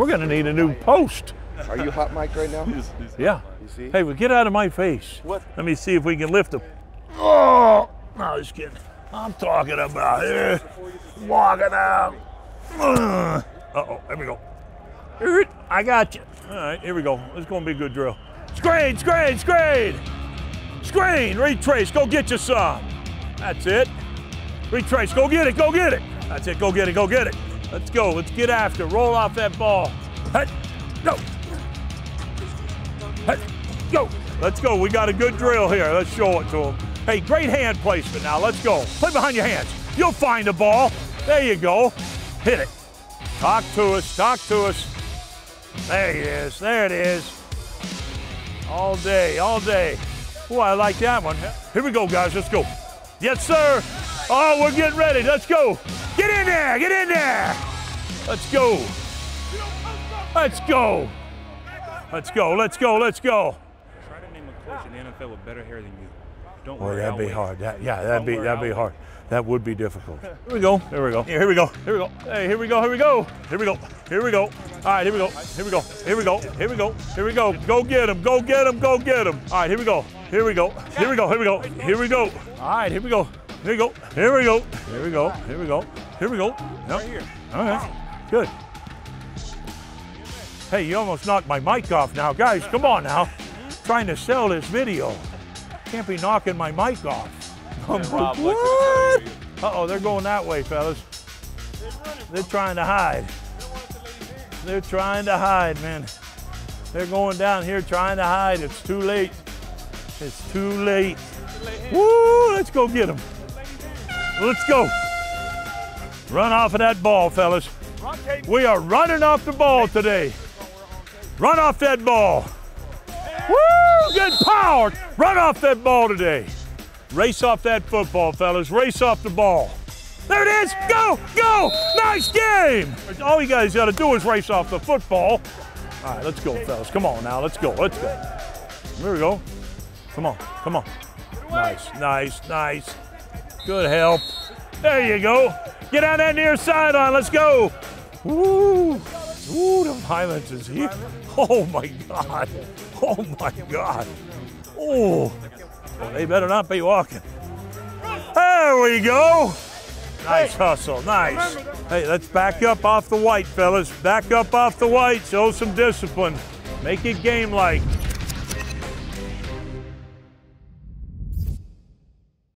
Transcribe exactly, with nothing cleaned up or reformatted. we're going to need a new post. Are you hot mic'd right now? He's, he's yeah. You see? Hey, well, get out of my face. What? Let me see if we can lift him. Oh, no, just kidding. I'm talking about here. Walking out. Uh-oh, there we go. I got you. All right, here we go. It's going to be a good drill. Screen, screen, screen. Screen, retrace, go get you some. That's it. Retrace, go get it, go get it. That's it, go get it, go get it. Let's go, let's get after, roll off that ball. Hey, go. Hey, go. Let's go, we got a good drill here. Let's show it to him. Hey, great hand placement now, let's go. Play behind your hands. You'll find the ball. There you go, hit it. Talk to us, talk to us. There it is, there it is. All day, all day. Oh, I like that one. Here we go, guys, let's go. Yes, sir. Oh, we're getting ready, let's go. Get in there, get in there. Let's go. Let's go. Let's go, let's go, let's go. Try to name a coach in the N F L with better hair than you. Don't worry, that'd be hard. That, yeah, that'd be, that'd be hard. That would be difficult. Here we go, here we go, here we go, here we go. Hey, here we go, here we go, here we go, here we go. All right, here we go, here we go, here we go, here we go, here we go. Go get him, go get him, go get him. All right, here we go. Here we go, here we go, here we go, here we go. All right, here we go, here we go, here we go, here we go, here we go, here we go. Right here. All right, good. Hey, you almost knocked my mic off now. Guys, come on now. Trying to sell this video. Can't be knocking my mic off. What? Uh-oh, they're going that way, fellas. They're trying to hide. They're trying to hide, man. They're going down here trying to hide. It's too late. It's too late. Woo, let's go get him. Let's go. Run off of that ball, fellas. We are running off the ball today. Run off that ball. Woo, good power. Run off that ball today. Race off that football, fellas. Race off the ball. There it is. Go, go. Nice game. All you guys got to do is race off the football. All right, let's go, fellas. Come on now. Let's go. Let's go. Here we go. Come on, come on. Nice, nice, nice. Good help. There you go. Get on that near sideline, let's go. Woo, woo, the violence is here. Oh my God, oh my God. Oh, well, they better not be walking. There we go. Nice hustle, nice. Hey, let's back up off the white, fellas. Back up off the white, show some discipline. Make it game-like.